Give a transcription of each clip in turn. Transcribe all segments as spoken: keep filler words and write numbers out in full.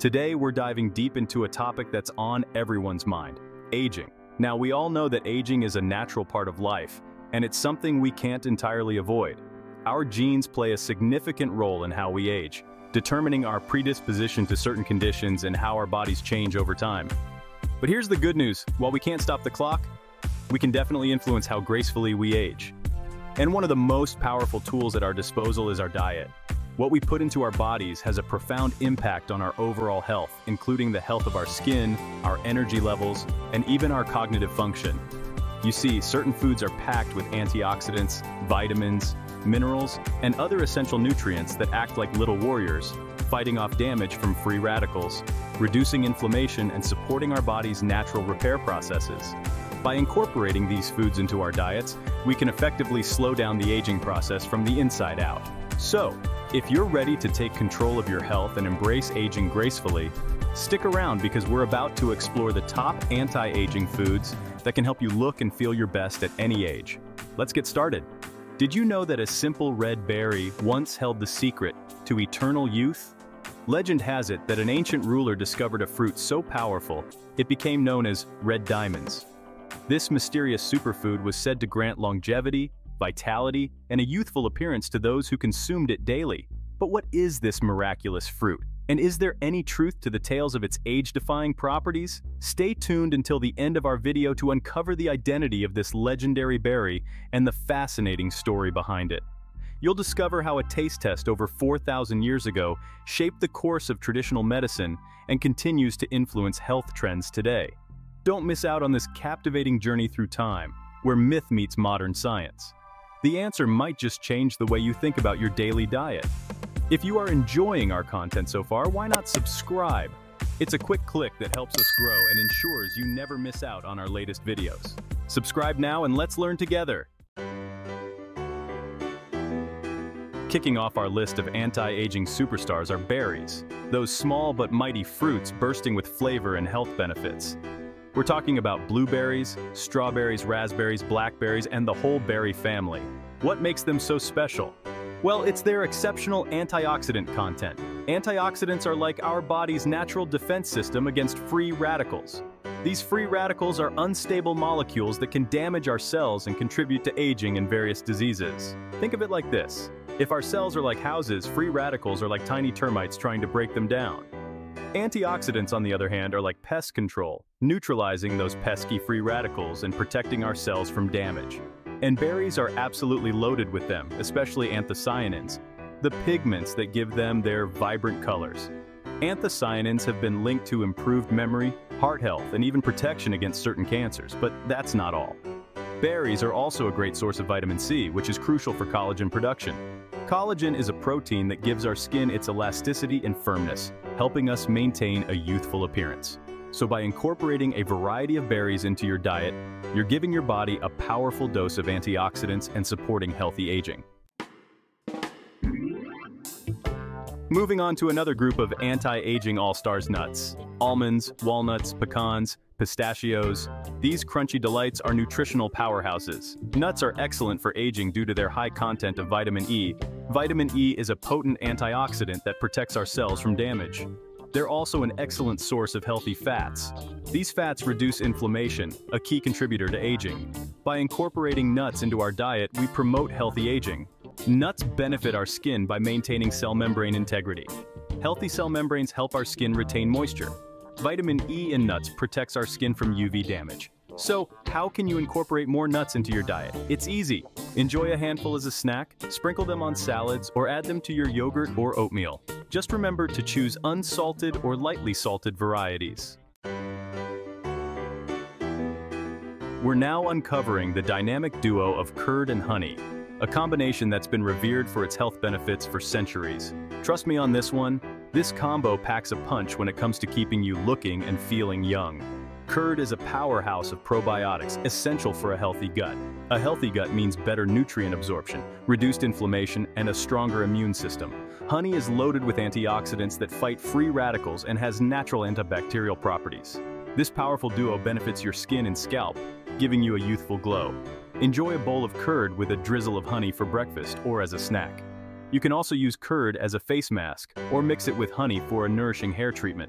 Today, we're diving deep into a topic that's on everyone's mind, aging. Now, we all know that aging is a natural part of life, and it's something we can't entirely avoid. Our genes play a significant role in how we age, determining our predisposition to certain conditions and how our bodies change over time. But here's the good news, while we can't stop the clock, we can definitely influence how gracefully we age. And one of the most powerful tools at our disposal is our diet. What we put into our bodies has a profound impact on our overall health, including the health of our skin, our energy levels, and even our cognitive function. You see, certain foods are packed with antioxidants, vitamins, minerals, and other essential nutrients that act like little warriors, fighting off damage from free radicals, reducing inflammation, and supporting our body's natural repair processes. By incorporating these foods into our diets, we can effectively slow down the aging process from the inside out. So, if you're ready to take control of your health and embrace aging gracefully, stick around because we're about to explore the top anti-aging foods that can help you look and feel your best at any age. Let's get started. Did you know that a simple red berry once held the secret to eternal youth? Legend has it that an ancient ruler discovered a fruit so powerful, it became known as red diamonds. This mysterious superfood was said to grant longevity, vitality, and a youthful appearance to those who consumed it daily. But what is this miraculous fruit? And is there any truth to the tales of its age-defying properties? Stay tuned until the end of our video to uncover the identity of this legendary berry and the fascinating story behind it. You'll discover how a taste test over four thousand years ago shaped the course of traditional medicine and continues to influence health trends today. Don't miss out on this captivating journey through time, where myth meets modern science. The answer might just change the way you think about your daily diet. If you are enjoying our content so far, why not subscribe? It's a quick click that helps us grow and ensures you never miss out on our latest videos. Subscribe now and let's learn together! Kicking off our list of anti-aging superstars are berries, those small but mighty fruits bursting with flavor and health benefits. We're talking about blueberries, strawberries, raspberries, blackberries, and the whole berry family. What makes them so special? Well, it's their exceptional antioxidant content. Antioxidants are like our body's natural defense system against free radicals. These free radicals are unstable molecules that can damage our cells and contribute to aging and various diseases. Think of it like this. If our cells are like houses, free radicals are like tiny termites trying to break them down. Antioxidants, on the other hand, are like pest control, neutralizing those pesky free radicals and protecting our cells from damage. And berries are absolutely loaded with them, especially anthocyanins, the pigments that give them their vibrant colors. Anthocyanins have been linked to improved memory, heart health, and even protection against certain cancers, but that's not all. Berries are also a great source of vitamin C, which is crucial for collagen production. Collagen is a protein that gives our skin its elasticity and firmness, helping us maintain a youthful appearance. So by incorporating a variety of berries into your diet, you're giving your body a powerful dose of antioxidants and supporting healthy aging. Moving on to another group of anti-aging all-stars: nuts. Almonds, walnuts, pecans, pistachios. These crunchy delights are nutritional powerhouses. Nuts are excellent for aging due to their high content of vitamin E. Vitamin E is a potent antioxidant that protects our cells from damage. They're also an excellent source of healthy fats. These fats reduce inflammation, a key contributor to aging. By incorporating nuts into our diet, we promote healthy aging. Nuts benefit our skin by maintaining cell membrane integrity. Healthy cell membranes help our skin retain moisture. Vitamin E in nuts protects our skin from U V damage. So, how can you incorporate more nuts into your diet? It's easy. Enjoy a handful as a snack, sprinkle them on salads, or add them to your yogurt or oatmeal. Just remember to choose unsalted or lightly salted varieties. We're now uncovering the dynamic duo of curd and honey, a combination that's been revered for its health benefits for centuries. Trust me on this one, this combo packs a punch when it comes to keeping you looking and feeling young. Curd is a powerhouse of probiotics, essential for a healthy gut. A healthy gut means better nutrient absorption, reduced inflammation, and a stronger immune system. Honey is loaded with antioxidants that fight free radicals and has natural antibacterial properties. This powerful duo benefits your skin and scalp, giving you a youthful glow. Enjoy a bowl of curd with a drizzle of honey for breakfast or as a snack. You can also use curd as a face mask, or mix it with honey for a nourishing hair treatment.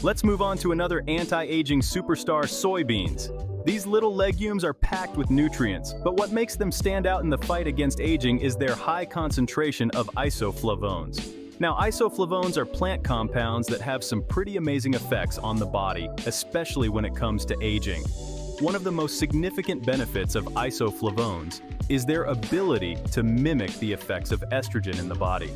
Let's move on to another anti-aging superstar, soybeans. These little legumes are packed with nutrients, but what makes them stand out in the fight against aging is their high concentration of isoflavones. Now, isoflavones are plant compounds that have some pretty amazing effects on the body, especially when it comes to aging. One of the most significant benefits of isoflavones is their ability to mimic the effects of estrogen in the body.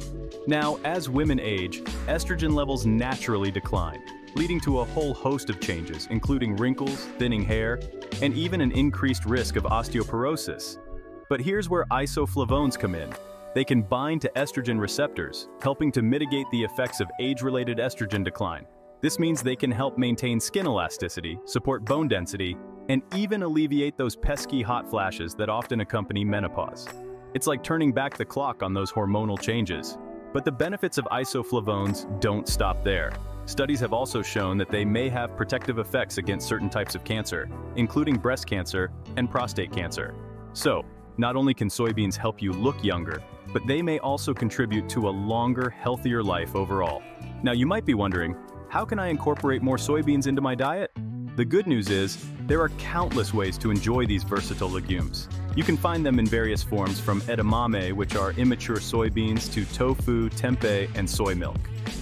Now, as women age, estrogen levels naturally decline, leading to a whole host of changes, including wrinkles, thinning hair, and even an increased risk of osteoporosis. But here's where isoflavones come in. They can bind to estrogen receptors, helping to mitigate the effects of age-related estrogen decline. This means they can help maintain skin elasticity, support bone density, and even alleviate those pesky hot flashes that often accompany menopause. It's like turning back the clock on those hormonal changes. But the benefits of isoflavones don't stop there. Studies have also shown that they may have protective effects against certain types of cancer, including breast cancer and prostate cancer. So, not only can soybeans help you look younger, but they may also contribute to a longer, healthier life overall. Now, you might be wondering, how can I incorporate more soybeans into my diet? The good news is, there are countless ways to enjoy these versatile legumes. You can find them in various forms, from edamame, which are immature soybeans, to tofu, tempeh, and soy milk.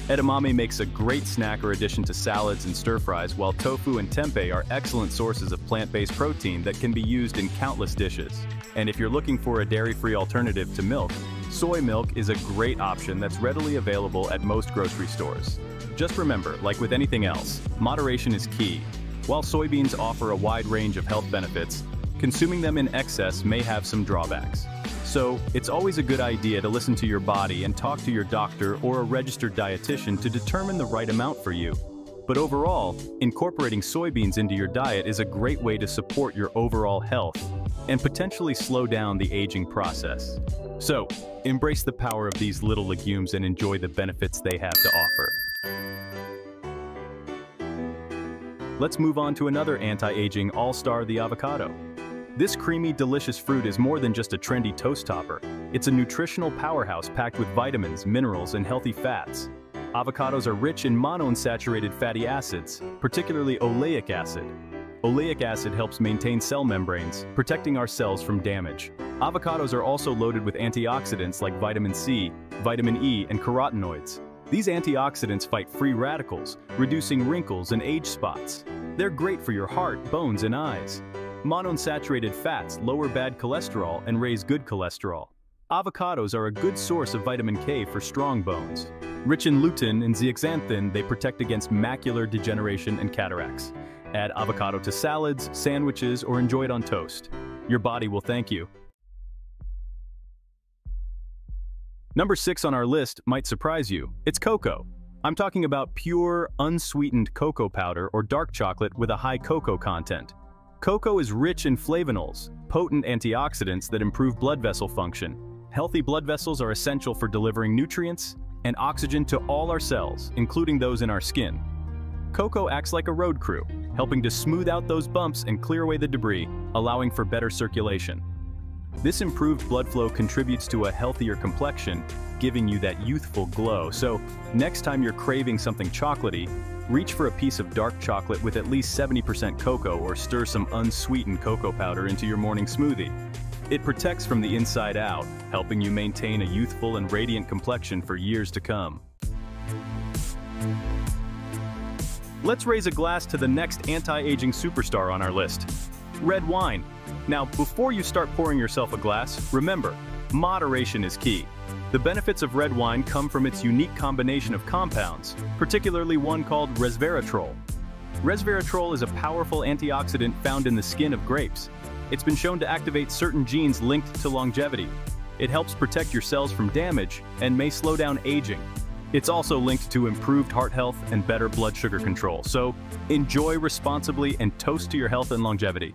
Edamame makes a great snack or addition to salads and stir-fries, while tofu and tempeh are excellent sources of plant-based protein that can be used in countless dishes. And if you're looking for a dairy-free alternative to milk, soy milk is a great option that's readily available at most grocery stores. Just remember, like with anything else, moderation is key. While soybeans offer a wide range of health benefits, consuming them in excess may have some drawbacks. So, it's always a good idea to listen to your body and talk to your doctor or a registered dietitian to determine the right amount for you. But overall, incorporating soybeans into your diet is a great way to support your overall health and potentially slow down the aging process. So, embrace the power of these little legumes and enjoy the benefits they have to offer. Let's move on to another anti-aging all-star, the avocado. This creamy, delicious fruit is more than just a trendy toast topper. It's a nutritional powerhouse packed with vitamins, minerals, and healthy fats. Avocados are rich in monounsaturated fatty acids, particularly oleic acid. Oleic acid helps maintain cell membranes, protecting our cells from damage. Avocados are also loaded with antioxidants like vitamin C, vitamin E, and carotenoids. These antioxidants fight free radicals, reducing wrinkles and age spots. They're great for your heart, bones, and eyes. Monounsaturated fats lower bad cholesterol and raise good cholesterol. Avocados are a good source of vitamin K for strong bones. Rich in lutein and zeaxanthin, they protect against macular degeneration and cataracts. Add avocado to salads, sandwiches, or enjoy it on toast. Your body will thank you. Number six on our list might surprise you. It's cocoa. I'm talking about pure, unsweetened cocoa powder or dark chocolate with a high cocoa content. Cocoa is rich in flavonols, potent antioxidants that improve blood vessel function. Healthy blood vessels are essential for delivering nutrients and oxygen to all our cells, including those in our skin. Cocoa acts like a road crew, helping to smooth out those bumps and clear away the debris, allowing for better circulation. This improved blood flow contributes to a healthier complexion, giving you that youthful glow. So, next time you're craving something chocolatey, reach for a piece of dark chocolate with at least seventy percent cocoa, or stir some unsweetened cocoa powder into your morning smoothie. It protects from the inside out, helping you maintain a youthful and radiant complexion for years to come. Let's raise a glass to the next anti-aging superstar on our list: red wine. Now, before you start pouring yourself a glass, remember, moderation is key. The benefits of red wine come from its unique combination of compounds, particularly one called resveratrol. Resveratrol is a powerful antioxidant found in the skin of grapes. It's been shown to activate certain genes linked to longevity. It helps protect your cells from damage and may slow down aging. It's also linked to improved heart health and better blood sugar control. So, enjoy responsibly and toast to your health and longevity.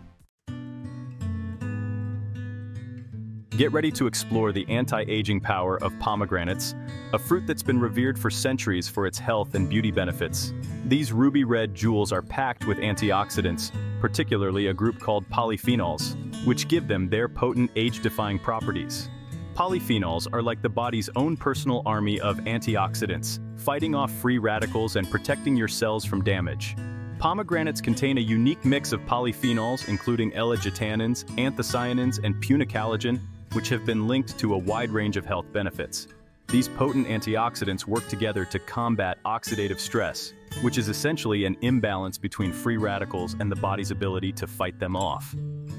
Get ready to explore the anti-aging power of pomegranates, a fruit that's been revered for centuries for its health and beauty benefits. These ruby red jewels are packed with antioxidants, particularly a group called polyphenols. which give them their potent age-defying properties. Polyphenols are like the body's own personal army of antioxidants, fighting off free radicals and protecting your cells from damage. Pomegranates contain a unique mix of polyphenols, including L-gitanins, anthocyanins, and punicalagin, which have been linked to a wide range of health benefits. These potent antioxidants work together to combat oxidative stress, which is essentially an imbalance between free radicals and the body's ability to fight them off.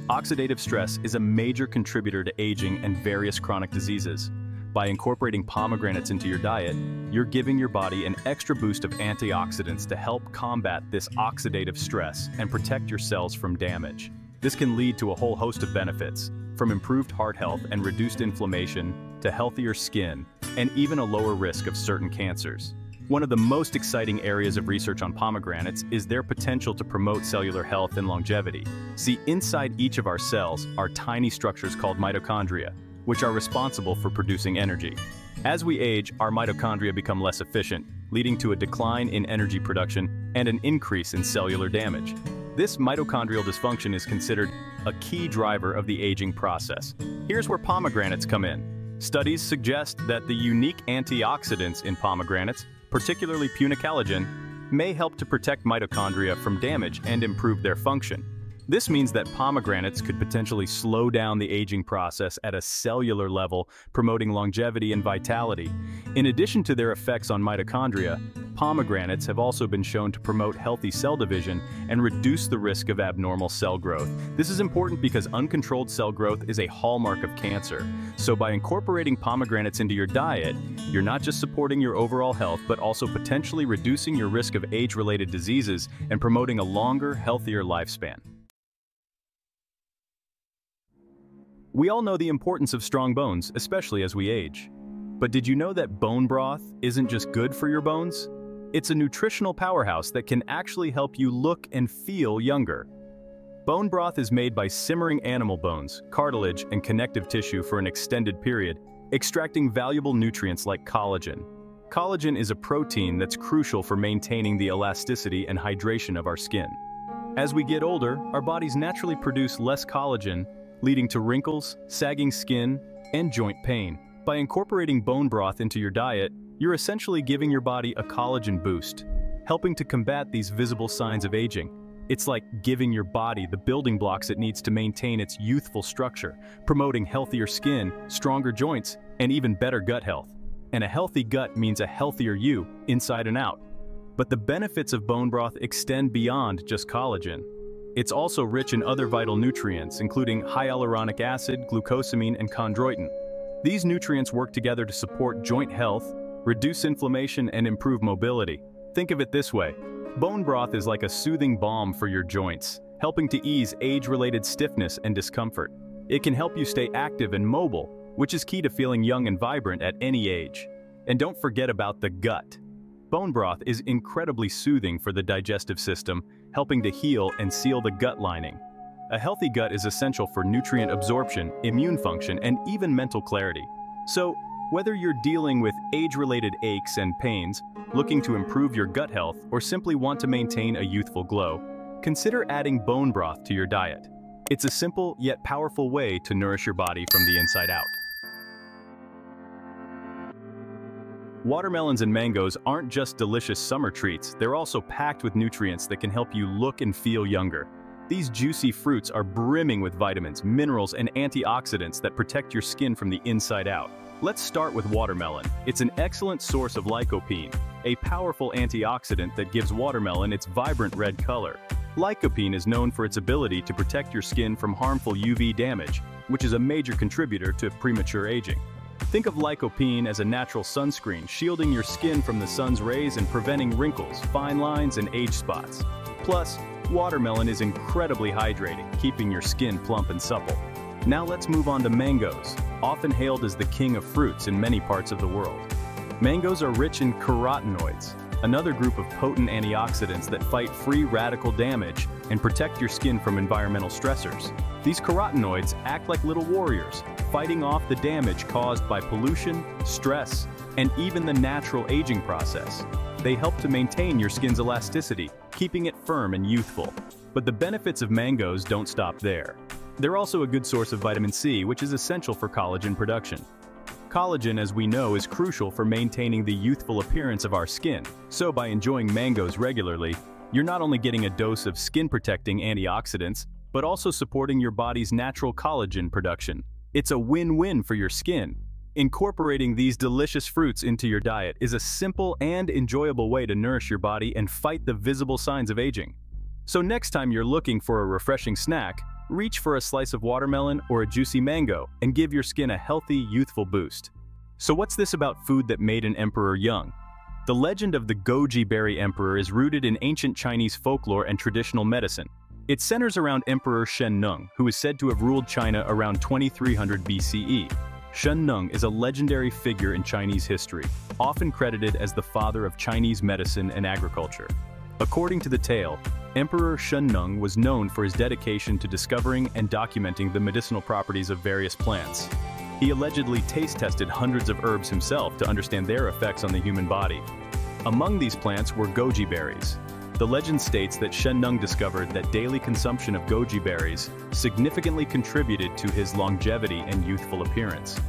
Oxidative stress is a major contributor to aging and various chronic diseases. By incorporating pomegranates into your diet, you're giving your body an extra boost of antioxidants to help combat this oxidative stress and protect your cells from damage. This can lead to a whole host of benefits, from improved heart health and reduced inflammation to healthier skin, and even a lower risk of certain cancers. One of the most exciting areas of research on pomegranates is their potential to promote cellular health and longevity. See, inside each of our cells are tiny structures called mitochondria, which are responsible for producing energy. As we age, our mitochondria become less efficient, leading to a decline in energy production and an increase in cellular damage. This mitochondrial dysfunction is considered a key driver of the aging process. Here's where pomegranates come in. Studies suggest that the unique antioxidants in pomegranates, particularly punicalagin, may help to protect mitochondria from damage and improve their function. This means that pomegranates could potentially slow down the aging process at a cellular level, promoting longevity and vitality. In addition to their effects on mitochondria, pomegranates have also been shown to promote healthy cell division and reduce the risk of abnormal cell growth. This is important because uncontrolled cell growth is a hallmark of cancer. So by incorporating pomegranates into your diet, you're not just supporting your overall health, but also potentially reducing your risk of age-related diseases and promoting a longer, healthier lifespan. We all know the importance of strong bones, especially as we age. But did you know that bone broth isn't just good for your bones? It's a nutritional powerhouse that can actually help you look and feel younger. Bone broth is made by simmering animal bones, cartilage, and connective tissue for an extended period, extracting valuable nutrients like collagen. Collagen is a protein that's crucial for maintaining the elasticity and hydration of our skin. As we get older, our bodies naturally produce less collagen, leading to wrinkles, sagging skin, and joint pain. By incorporating bone broth into your diet, you're essentially giving your body a collagen boost, helping to combat these visible signs of aging. It's like giving your body the building blocks it needs to maintain its youthful structure, promoting healthier skin, stronger joints, and even better gut health. And a healthy gut means a healthier you, inside and out. But the benefits of bone broth extend beyond just collagen. It's also rich in other vital nutrients, including hyaluronic acid, glucosamine, and chondroitin. These nutrients work together to support joint health, reduce inflammation, and improve mobility. Think of it this way. Bone broth is like a soothing balm for your joints, helping to ease age-related stiffness and discomfort. It can help you stay active and mobile, which is key to feeling young and vibrant at any age. And don't forget about the gut. Bone broth is incredibly soothing for the digestive system, helping to heal and seal the gut lining. A healthy gut is essential for nutrient absorption, immune function, and even mental clarity. So, whether you're dealing with age-related aches and pains, looking to improve your gut health, or simply want to maintain a youthful glow, consider adding bone broth to your diet. It's a simple yet powerful way to nourish your body from the inside out. Watermelons and mangoes aren't just delicious summer treats, they're also packed with nutrients that can help you look and feel younger. These juicy fruits are brimming with vitamins, minerals, and antioxidants that protect your skin from the inside out. Let's start with watermelon. It's an excellent source of lycopene, a powerful antioxidant that gives watermelon its vibrant red color. Lycopene is known for its ability to protect your skin from harmful U V damage, which is a major contributor to premature aging. Think of lycopene as a natural sunscreen, shielding your skin from the sun's rays and preventing wrinkles, fine lines, and age spots. Plus, watermelon is incredibly hydrating, keeping your skin plump and supple. Now let's move on to mangoes, often hailed as the king of fruits in many parts of the world. Mangoes are rich in carotenoids, another group of potent antioxidants that fight free radical damage and protect your skin from environmental stressors. These carotenoids act like little warriors, fighting off the damage caused by pollution, stress, and even the natural aging process. They help to maintain your skin's elasticity, keeping it firm and youthful. But the benefits of mangoes don't stop there. They're also a good source of vitamin C, which is essential for collagen production. Collagen, as we know, is crucial for maintaining the youthful appearance of our skin. So by enjoying mangoes regularly, you're not only getting a dose of skin-protecting antioxidants, but also supporting your body's natural collagen production. It's a win-win for your skin. Incorporating these delicious fruits into your diet is a simple and enjoyable way to nourish your body and fight the visible signs of aging. So next time you're looking for a refreshing snack, reach for a slice of watermelon or a juicy mango and give your skin a healthy, youthful boost. So what's this about food that made an emperor young? The legend of the Goji Berry Emperor is rooted in ancient Chinese folklore and traditional medicine. It centers around Emperor Shennong, who is said to have ruled China around twenty-three hundred B C E. Shennong is a legendary figure in Chinese history, often credited as the father of Chinese medicine and agriculture. According to the tale, Emperor Shennong was known for his dedication to discovering and documenting the medicinal properties of various plants. He allegedly taste-tested hundreds of herbs himself to understand their effects on the human body. Among these plants were goji berries. The legend states that Shennong discovered that daily consumption of goji berries significantly contributed to his longevity and youthful appearance.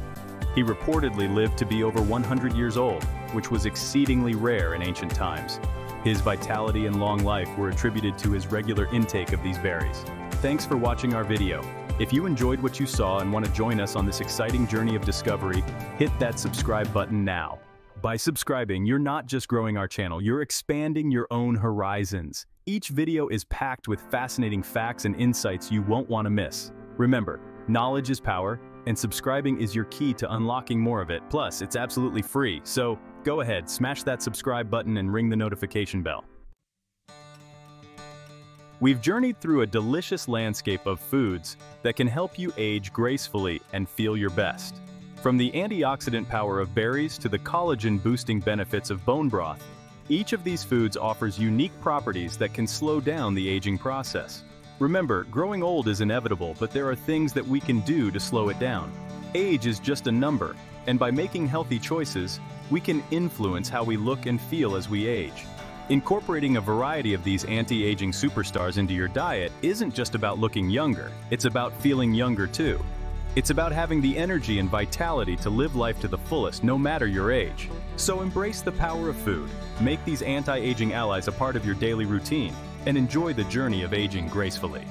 He reportedly lived to be over one hundred years old, which was exceedingly rare in ancient times. His vitality and long life were attributed to his regular intake of these berries. Thanks for watching our video. If you enjoyed what you saw and want to join us on this exciting journey of discovery, hit that subscribe button now. By subscribing, you're not just growing our channel, you're expanding your own horizons. Each video is packed with fascinating facts and insights you won't want to miss. Remember, knowledge is power, and subscribing is your key to unlocking more of it. Plus, it's absolutely free, so go ahead, smash that subscribe button and ring the notification bell. We've journeyed through a delicious landscape of foods that can help you age gracefully and feel your best. From the antioxidant power of berries to the collagen-boosting benefits of bone broth, each of these foods offers unique properties that can slow down the aging process. Remember, growing old is inevitable, but there are things that we can do to slow it down. Age is just a number, and by making healthy choices, we can influence how we look and feel as we age. Incorporating a variety of these anti-aging superstars into your diet isn't just about looking younger, it's about feeling younger too. It's about having the energy and vitality to live life to the fullest, no matter your age. So embrace the power of food, make these anti-aging allies a part of your daily routine, and enjoy the journey of aging gracefully.